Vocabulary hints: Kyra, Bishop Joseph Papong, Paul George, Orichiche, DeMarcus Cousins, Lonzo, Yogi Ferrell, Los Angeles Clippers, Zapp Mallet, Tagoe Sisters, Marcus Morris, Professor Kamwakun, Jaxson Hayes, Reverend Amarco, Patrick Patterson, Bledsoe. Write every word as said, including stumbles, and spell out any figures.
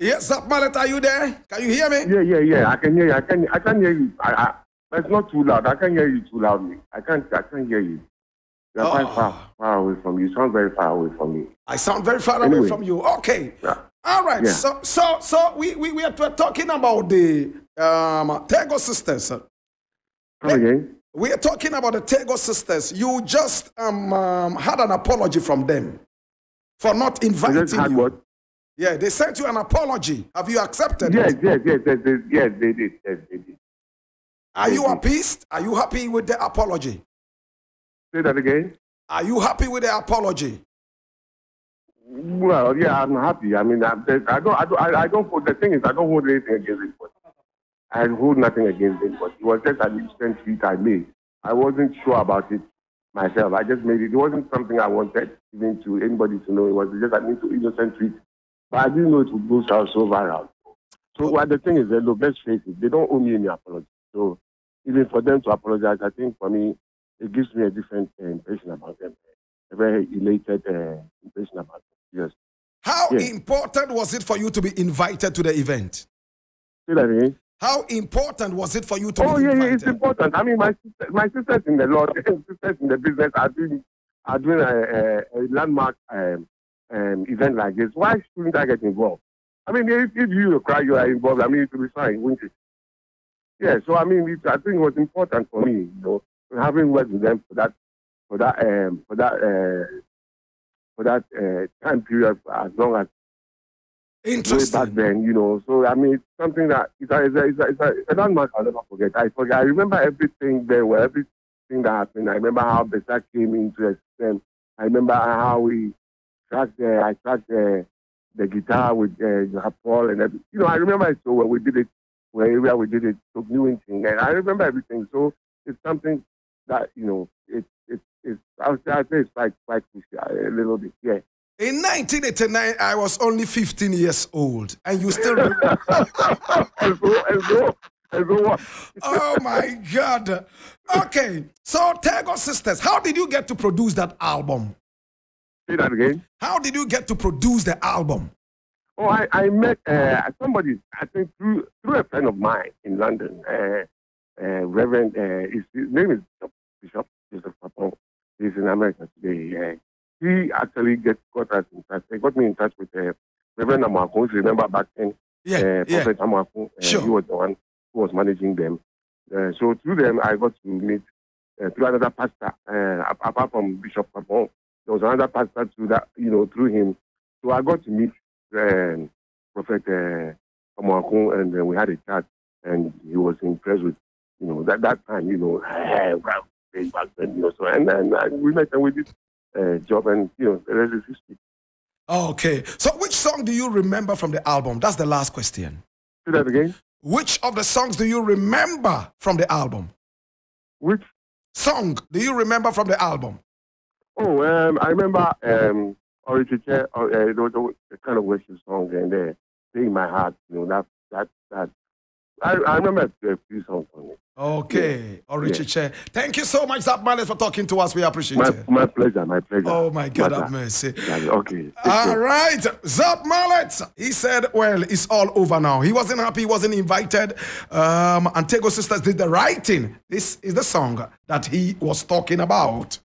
Yes, Zapp Mallet, are you there? Can you hear me? Yeah, yeah, yeah. I can hear you. I can. I can hear you. I, I, but it's not too loud. I can't hear you too loudly. I can't. I can't hear you. You're oh. quite far, far away from you. You sound very far away from me. I sound very far anyway. away from you. Okay. Yeah. All right. Yeah. So, so, so we we we are talking about the um Tagoe Sisters. Okay. We are talking about the Tagoe Sisters. You just um, um had an apology from them for not inviting just had you. What? Yeah, they sent you an apology. Have you accepted? Yes, it? yes, yes, yes, yes, yes, they did. Yes, they did. Are they you did. appeased? Are you happy with the apology? Say that again. Are you happy with the apology? Well, yeah, I'm happy. I mean, I, I don't, I don't, I, I don't. The thing is, I don't hold anything against anybody. I hold nothing against anybody. It was just an instant tweet I made. I wasn't sure about it myself. I just made it. It wasn't something I wanted even to anybody to know. It was just an innocent tweet, but I didn't know it would go so viral. So, well, the thing is, the best face is they don't owe me any apology. So, even for them to apologize, I think for me, it gives me a different uh, impression about them, a very elated uh, impression about them. Yes. How yes. important was it for you to be invited to the event? Say that again. How important was it for you to oh, be yeah, invited? Oh, yeah, it's important. I mean, my, sister, my sisters in the Lord, sisters in the business are doing, are doing a, a, a landmark um, um, event like this. Why shouldn't I get involved? I mean, if, if you cry, you are involved, I mean, it will be fine, wouldn't it? Yeah, so I mean, it, I think it was important for me, you know. Having worked with them for that, for that, um, for that, uh, for that uh, time period, as long as interesting. Way back then, you know. So I mean, it's something that it's a, it's a, it's a, it's a, it's a landmark I'll never forget. I forget. I remember everything there, where everything that happened. I remember how Besa came into the system. I remember how we tracked the, I tracked the, the guitar with uh, Paul and everything. You know, I remember it so well. We did it wherever we did it, took new thing, and I remember everything. So it's something that, you know, it's, it's, it's, I would say it's like, like a little bit, yeah. In nineteen eighty-nine, I was only fifteen years old, and you still remember. and so, and so, and so what? Oh, my God. Okay, so Tagoe Sisters, how did you get to produce that album? Say that again. How did you get to produce the album? Oh, I, I met uh, somebody, I think, through, through a friend of mine in London, uh, Uh, Reverend, uh, his, his name is Bishop Joseph Papong. He's in America today. Uh, he actually get, got us in touch. He got me in touch with uh, Reverend Amarco. If you remember back then, yeah, uh, yeah. Professor Kamwakun, uh, sure. he was the one who was managing them. Uh, so through them, I got to meet uh, through another pastor. Uh, apart from Bishop Papong, there was another pastor through that, you know, through him. So I got to meet uh, Professor Kamwakun, and uh, we had a chat, and he was impressed with. You know, that that time, you know, and, you know, and, and, and we met and we did a uh, job, and, you know, the rest is history. Okay. So which song do you remember from the album? That's the last question. Say that again. Which of the songs do you remember from the album? Which? Song do you remember from the album? Oh, um, I remember um, Orichiche, uh, the, the kind of worship song, and uh, Sing My Heart, you know, that, that, that. I, I remember a few songs on it. Okay, yeah. Orichiche. Yeah. Thank you so much, Zapp Mallet, for talking to us. We appreciate my, it. My pleasure, my pleasure. Oh, my God, have mercy. Okay. All right, Zapp Mallet. He said, well, it's all over now. He wasn't happy, he wasn't invited. Um, and Tagoe Sisters did the writing. This is the song that he was talking about.